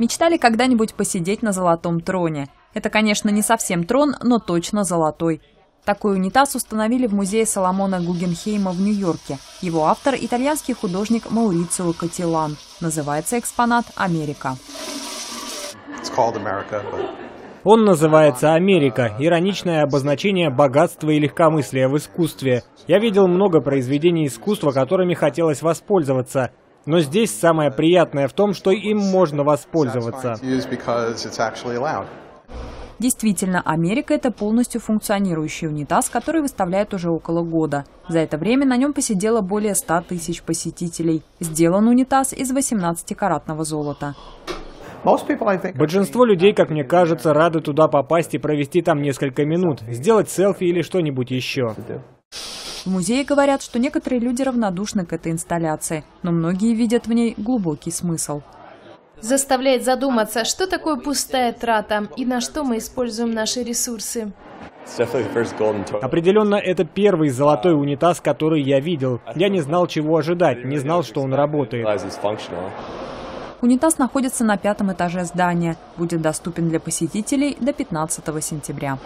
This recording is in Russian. Мечтали когда-нибудь посидеть на золотом троне. Это, конечно, не совсем трон, но точно золотой. Такой унитаз установили в музее Соломона Гуггенхейма в Нью-Йорке. Его автор – итальянский художник Маурицио Котилан. Называется экспонат «Америка». Он называется «Америка» – ироничное обозначение богатства и легкомыслия в искусстве. Я видел много произведений искусства, которыми хотелось воспользоваться. Но здесь самое приятное в том, что им можно воспользоваться. Действительно, «Америка» – это полностью функционирующий унитаз, который выставляют уже около года. За это время на нем посидело более 100 тысяч посетителей. Сделан унитаз из 18-каратного золота. Большинство людей, как мне кажется, рады туда попасть и провести там несколько минут, сделать селфи или что-нибудь еще. В музее говорят, что некоторые люди равнодушны к этой инсталляции, но многие видят в ней глубокий смысл. Заставляет задуматься, что такое пустая трата и на что мы используем наши ресурсы. Определенно, это первый золотой унитаз, который я видел. Я не знал, чего ожидать, не знал, что он работает. Унитаз находится на 5-м этаже здания. Будет доступен для посетителей до 15 сентября.